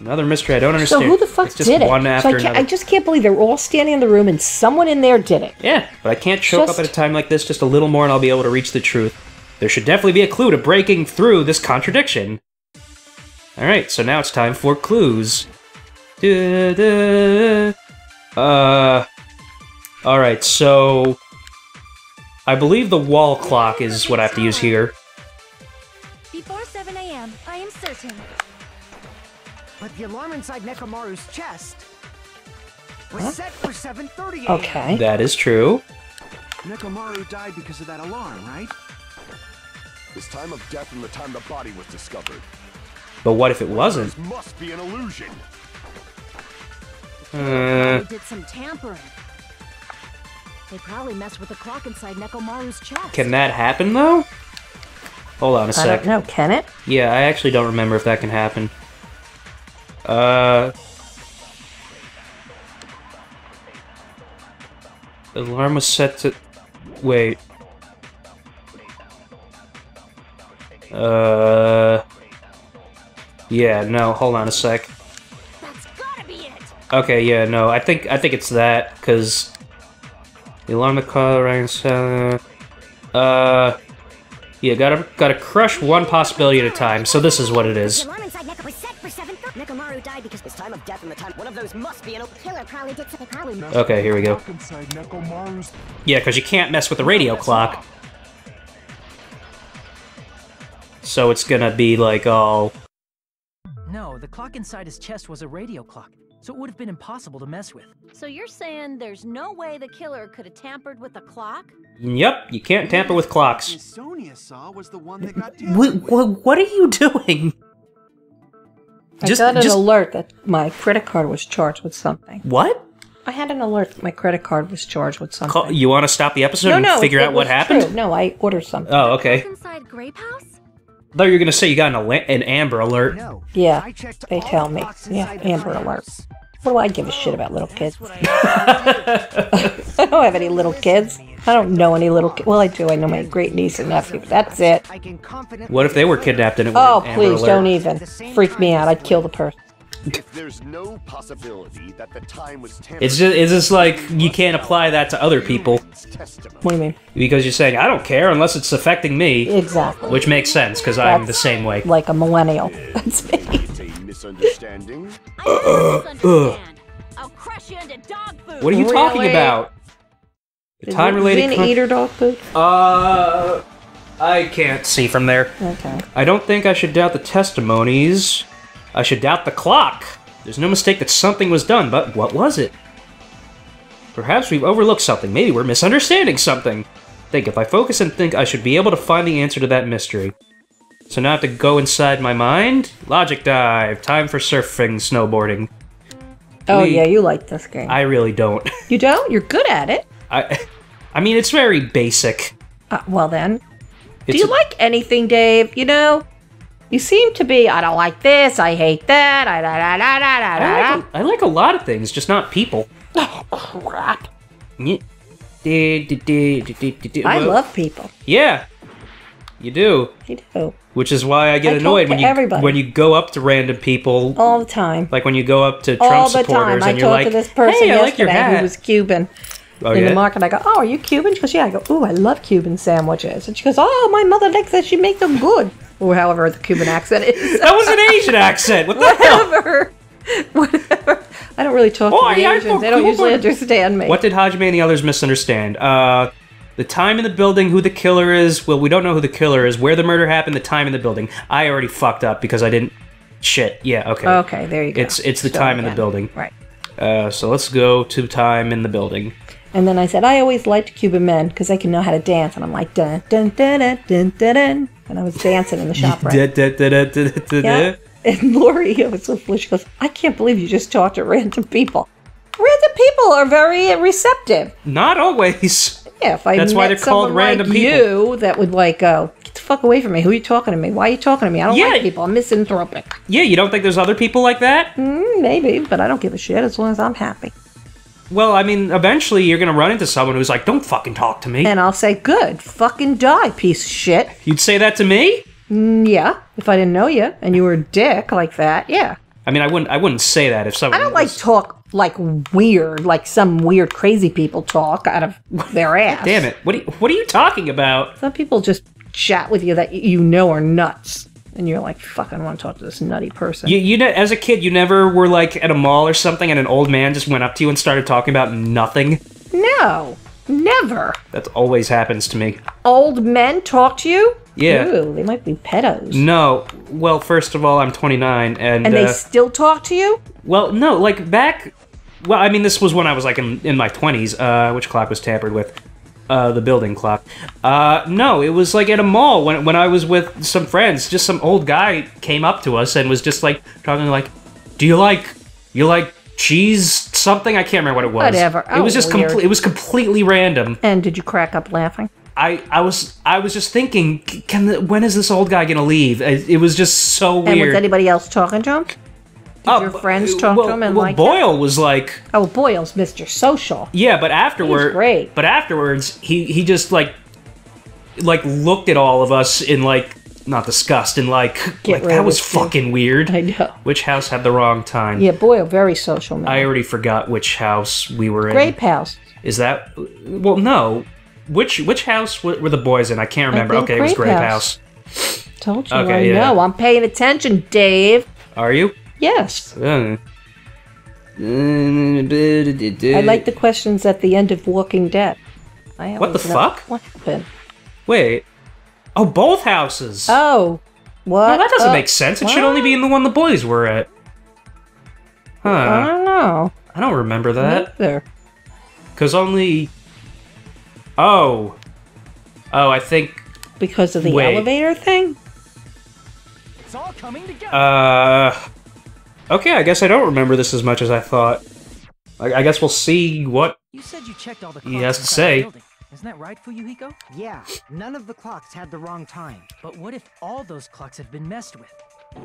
Another mystery I don't understand. So who the fuck did it? One after another. I just can't believe they're all standing in the room and someone in there did it. Yeah, but I can't choke up at a time like this just a little more and I'll be able to reach the truth. There should definitely be a clue to breaking through this contradiction. Alright, so now it's time for clues. Alright, so... I believe the wall clock is what I have to use here. Before 7 a.m., I am certain. But the alarm inside Nekomaru's chest was set for 7:30 a.m. Okay. That is true. Nekomaru died because of that alarm, right? His time of death and the time the body was discovered. But what if it wasn't? This must be an illusion. They did some tampering. They probably messed with the clock inside Nekomaru's chest. Can that happen though? Hold on a sec. I don't know, can it? Yeah, I actually don't remember if that can happen. The alarm was set to... Wait. Yeah, no, hold on a sec. That's gotta be it! Okay, yeah, no, I think it's that, because... The alarm, the car rang, yeah, gotta crush one possibility at a time, so this is what it is. Nekomaru died because his time of death and the time one of those must be an killer probably did something probably. Okay, here we go. Yeah, because you can't mess with the radio clock. So it's gonna be like, oh... No, the clock inside his chest was a radio clock, so it would have been impossible to mess with. So you're saying there's no way the killer could have tampered with the clock? Yep, you can't tamper with clocks. Sonia saw was the one that got tampered with. What are you doing? I got an alert that my credit card was charged with something. What? I had an alert that my credit card was charged with something. You want to stop the episode and figure out what happened? True. No, I ordered something. Oh, okay. Inside Grape House? I thought you were going to say you got an Amber Alert. No, yeah, they tell me. Yeah, Amber Alerts. What do I give a shit about little kids? I don't have any little kids. I don't know any little kids. Well, I do. I know my great niece and nephew, but that's it. What if they were kidnapped and it was an Amber Alert? Oh, please, don't even. Freak me out. I'd kill the person. If there's no possibility that the time was tampered, it's just like you can't apply that to other people. What do you mean? Because you're saying, I don't care unless it's affecting me. Exactly. Which makes sense, because I'm the same way. Like a millennial. That's me. It's a misunderstanding. I'll crush you into dog food. What are you talking about? The time-related... Did you eat her dog food? I can't see from there. Okay. I don't think I should doubt the testimonies. I should doubt the clock. There's no mistake that something was done, but what was it? Perhaps we've overlooked something. Maybe we're misunderstanding something. Think, if I focus and think, I should be able to find the answer to that mystery. So now I have to go inside my mind. Logic dive. Time for surfing, snowboarding. Oh, yeah, you like this game. I really don't. You don't? You're good at it. I mean, it's very basic. Well, then. Do you like anything, Dave? You know? You seem to be, I don't like this, I hate that, I like a lot of things, just not people. Oh, crap. I love people. Yeah. You do. You do. Which is why I get annoyed when you go up to random people. All the time. Like when you go up to Trump supporters and you're like, hey, I like your hat. I talked to this person yesterday who was Cuban. Oh, in the market, I go, oh, are you Cuban? She goes, yeah. I go, ooh, I love Cuban sandwiches. And she goes, oh, my mother likes that. She makes them good. Or however the Cuban accent is. That was an Asian accent. What the hell? Whatever. I don't really talk to the Asians. They don't usually understand me. What did Hajime and the others misunderstand? The time in the building, who the killer is. Well, we don't know who the killer is. Where the murder happened, the time in the building. I already fucked up because I didn't... Shit. Yeah, okay. Okay, there you go. It's the time in the building. Right. So let's go to time in the building. And then I said, I always liked Cuban men because they can know how to dance. And I'm like, dun, dun, dun, dun, dun, dun, dun. And I was dancing in the shop, right? Yeah. And Lori, I was so foolish, she goes, I can't believe you just talked to random people. Random people are very receptive. Not always. Yeah, if I That's met why they're someone called random like people. You that would like go, get the fuck away from me. Who are you talking to me? Why are you talking to me? I don't like people. I'm misanthropic. Yeah, you don't think there's other people like that? Maybe, but I don't give a shit as long as I'm happy. Well, I mean, eventually you're going to run into someone who's like, don't fucking talk to me. And I'll say, good, fucking die, piece of shit. You'd say that to me? Yeah, if I didn't know you and you were a dick like that, yeah. I mean, I wouldn't say that if someone. I don't like talk like weird, like some weird crazy people talk out of their ass. Damn it! What are you talking about? Some people just chat with you that you know are nuts, and you're like, "Fuck, I don't want to talk to this nutty person." You know, as a kid, you never were like at a mall or something, and an old man just went up to you and started talking about nothing. No, never. That always happens to me. Old men talk to you? Yeah. Ooh, they might be pedos. No. Well, first of all, I'm 29, and they still talk to you? Well, no, like back... Well, I mean, this was when I was, like, in my 20s, which clock was tampered with. The building clock. No, it was, like, at a mall when I was with some friends. Just some old guy came up to us and was just, like, talking, like, do you like cheese something? I can't remember what it was. Whatever. Oh, it was just it was completely random. And did you crack up laughing? I was just thinking, when is this old guy gonna leave? It was just so weird. And was anybody else talking to him? Did your friends talk to him? And well, like Boyle was like, oh, Boyle's Mr. Social. Yeah, but afterward, great. But afterwards, he just like looked at all of us in like not disgust and like that was fucking weird. I know. Which house had the wrong time? Yeah, Boyle, very social man. I already forgot which house we were in. Grape house. Is that? Well, no. Which house were the boys in? I can't remember. Okay, it was Grape House. Told you. Okay, I know. I'm paying attention, Dave. Are you? Yes. I like the questions at the end of Walking Dead. What the fuck? What happened? Wait. Oh, both houses. Oh. What? No, that doesn't make sense. It should only be in the one the boys were at. Huh. I don't know. I don't remember that. Neither. Because only... Oh. Oh, I think... Because of the elevator thing? It's all coming together. Okay, I guess I don't remember this as much as I thought. I guess we'll see what you said you checked all the clocks he has to say. Isn't that right, Fuyuhiko? Yeah, none of the clocks had the wrong time. But what if all those clocks have been messed with?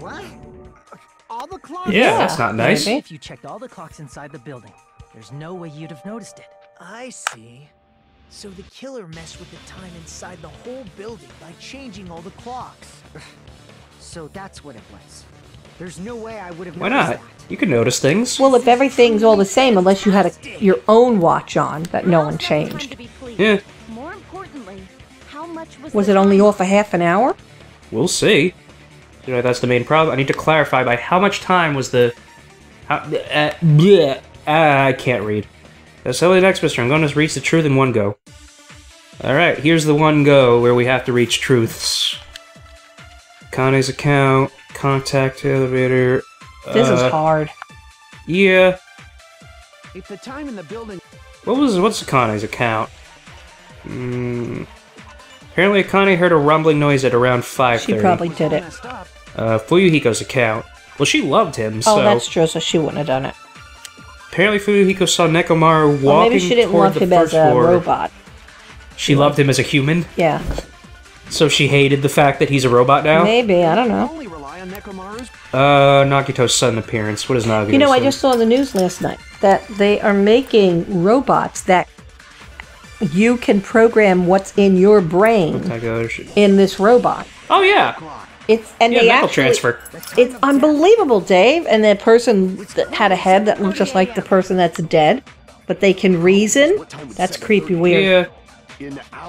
What? All the clocks? Yeah, that's not nice. If you checked all the clocks inside the building, there's no way you'd have noticed it. I see. So the killer messed with the time inside the whole building by changing all the clocks. So that's what it was. There's no way I would have noticed. Why not? That. You can notice things. Well, if everything's all the same, unless you had your own watch on that no one changed. Yeah. More importantly, how much was it only off a half an hour? We'll see. You know, that's the main problem. I need to clarify by how much time was the... I can't read. So the next mystery, I'm going to reach the truth in one go. Alright, here's the one go where we have to reach truths. Akane's account, contact elevator... This is hard. Yeah. If the time in the building... What's Akane's account? Apparently Akane heard a rumbling noise at around 5:30. She probably did it. Fuyuhiko's account. Well, she loved him, so... Oh, that's true, so she wouldn't have done it. Apparently, Fuyuhiko saw Nekomaru walking toward the first floor. Robot. She loved him as a human? Yeah. So she hated the fact that he's a robot now? Maybe, I don't know. Nagito's sudden appearance. What is Nagito's son? I just saw on the news last night that they are making robots that you can program what's in your brain in this robot. Oh, yeah. It's unbelievable, Dave. And the person that had a head that looked just like the person that's dead, but they can reason. That's creepy weird. Yeah.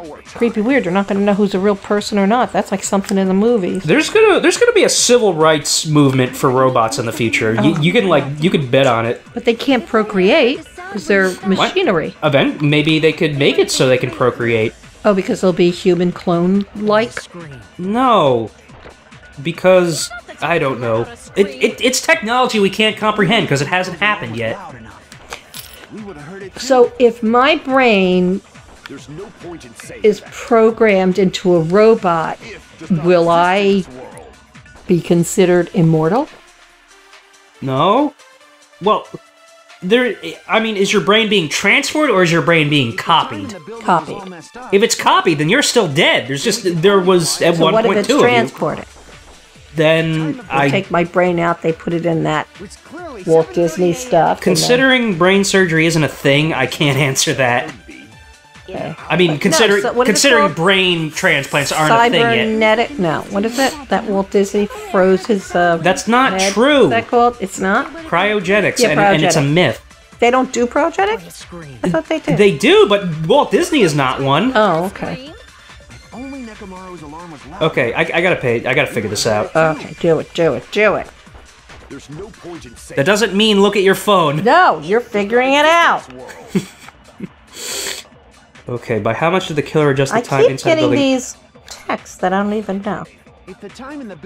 It's creepy weird. You're not going to know who's a real person or not. That's like something in the movies. There's gonna be a civil rights movement for robots in the future. Oh. You can bet on it. But they can't procreate because they're machinery. Event. Maybe they could make it so they can procreate. Oh, because they'll be human clone like. No. Because, I don't know, it's technology we can't comprehend because it hasn't happened yet. So if my brain is programmed into a robot, will I be considered immortal? No. Well, is your brain being transferred or is your brain being copied? Copied. If it's copied, then you're still dead. There was at one point what if it's transported? Then I take my brain out. They put it in that Walt Disney stuff. Considering brain surgery isn't a thing, I can't answer that. Okay. I mean, considering considering brain transplants aren't a thing yet. Cybernetic? No. What is it? That Walt Disney froze his. That's not head. True. Is that called? It's not. Cryogenics, yeah, and it's a myth. They don't do cryogenics? I thought they did. They do, but Walt Disney is not one. Oh, okay. Okay, I gotta pay. I gotta figure this out. Okay, do it, do it, do it. There's no point in saying that doesn't mean look at your phone. No, you're figuring it out. Okay, by how much did the killer adjust the time inside the building? I keep getting these texts that I don't even know.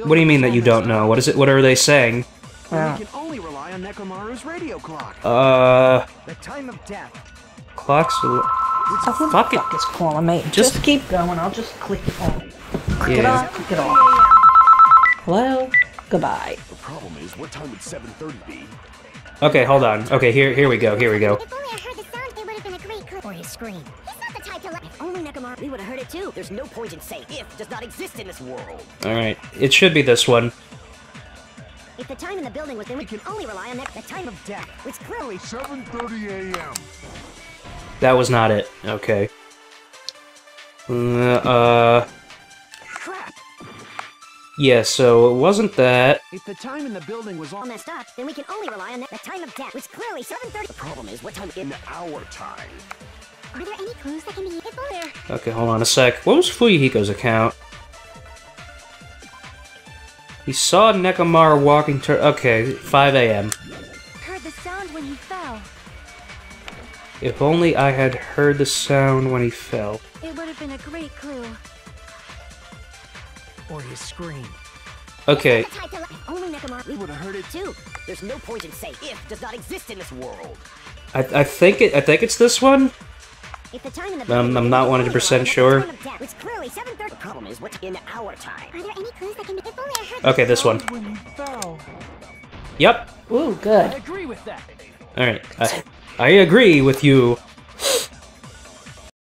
What do you mean that you don't know? What is it? What are they saying? Wow. We can only rely on Nekomaru's radio clock. The time of death. Clocks. Oh, fuck it. It's calling me. Just keep going. I'll just click on. Click it on. Click it on. Hello. Goodbye. The problem is, what time would 7:30 be? Okay, hold on. Okay, here we go. Here we go. If only I heard the sound, there would have been a great clue. Or his scream. He's not the type to. If only Nekomaru, we would have heard it too. There's no point in saying if does not exist in this world. All right, it should be this one. If the time in the building was then we can only rely on the time of death, which clearly 7:30 a.m. That was not it. Okay. Crap. Yeah, so it wasn't that. If the time in the building was all messed up, then we can only rely on the time of death, which clearly 7:30. The problem is what time in our time. Are there any clues that can be used there? Okay, hold on a sec. What was Fuyuhiko's account? He saw Nekomaru walking to. Okay, 5 a.m. Heard the sound when he fell. If only I had heard the sound when he fell. It would have been a great clue. Or his scream. Okay. If only Nekomaru, we would have heard it too. There's no point in saying if does not exist in this world. I think it's this one. I'm not 100% sure. Okay, this one. Yep. Ooh, good. Alright, I agree with you.